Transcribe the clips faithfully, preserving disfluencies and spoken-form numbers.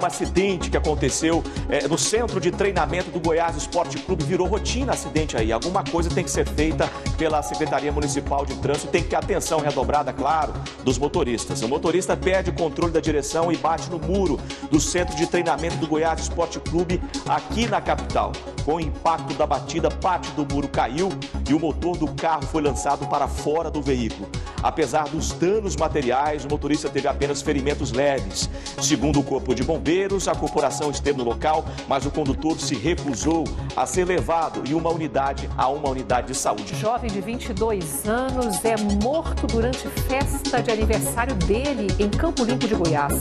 Um acidente que aconteceu é, no centro de treinamento do Goiás Esporte Clube, virou rotina acidente aí. Alguma coisa tem que ser feita pela Secretaria Municipal de Trânsito, tem que ter atenção redobrada, claro, dos motoristas. O motorista perde o controle da direção e bate no muro do centro de treinamento do Goiás Esporte Clube aqui na capital. Com o impacto da batida, parte do muro caiu e o motor do carro foi lançado para fora do veículo. Apesar dos danos materiais, o motorista teve apenas ferimentos leves. Segundo o Corpo de Bombeiros, a corporação esteve no local, mas o condutor se recusou a ser levado em uma unidade a uma unidade de saúde. O jovem de vinte e dois anos é morto durante festa de aniversário dele em Campo Limpo de Goiás.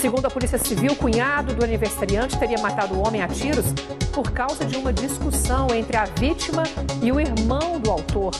Segundo a Polícia Civil, o cunhado do aniversariante teria matado o homem a tiros por causa de uma discussão entre a vítima e o irmão do autor.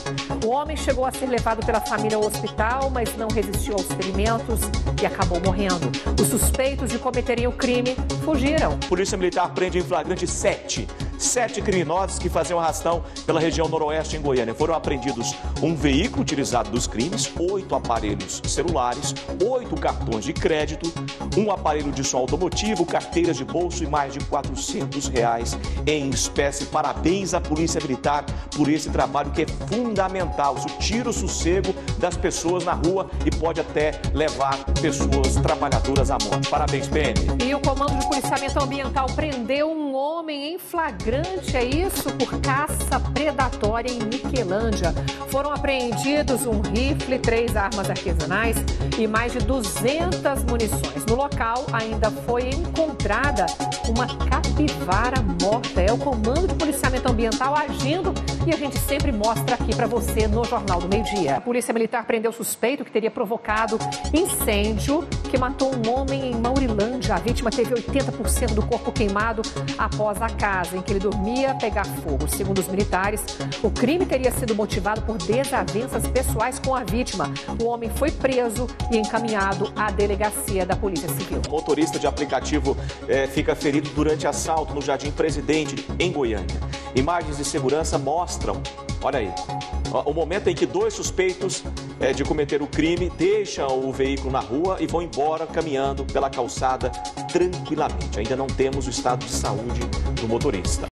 O homem chegou a ser levado pela família ao hospital, mas não resistiu aos ferimentos e acabou morrendo. Os suspeitos de cometerem o crime fugiram. Polícia Militar prende em flagrante sete. Sete criminosos que faziam arrastão pela região noroeste em Goiânia. Foram apreendidos um veículo utilizado dos crimes, oito aparelhos celulares, oito cartões de crédito, um aparelho de som automotivo, carteiras de bolso e mais de quatrocentos reais em espécie. Parabéns à Polícia Militar por esse trabalho que é fundamental. Isso tira o sossego das pessoas na rua e pode até levar pessoas trabalhadoras à morte. Parabéns, P M. E o Comando de Policiamento Ambiental prendeu um homem em flagrante. Grande é isso por caça predatória em Niquelândia. Foram apreendidos um rifle, três armas artesanais e mais de duzentas munições. No local ainda foi encontrada uma capivara morta. É o Comando de Policiamento Ambiental agindo e a gente sempre mostra aqui para você no Jornal do Meio Dia. A Polícia Militar prendeu o suspeito que teria provocado incêndio que matou um homem em Maurilândia. A vítima teve oitenta por cento do corpo queimado após a casa em que ele dormia pegar fogo. Segundo os militares, o crime teria sido motivado por desavenças pessoais com a vítima. O homem foi preso e encaminhado à delegacia da Polícia Civil. O motorista de aplicativo é, fica ferido durante assalto no Jardim Presidente, em Goiânia. Imagens de segurança mostram, olha aí, o momento em que dois suspeitos é, de cometer o crime deixam o veículo na rua e vão embora caminhando pela calçada tranquilamente. Ainda não temos o estado de saúde do motorista.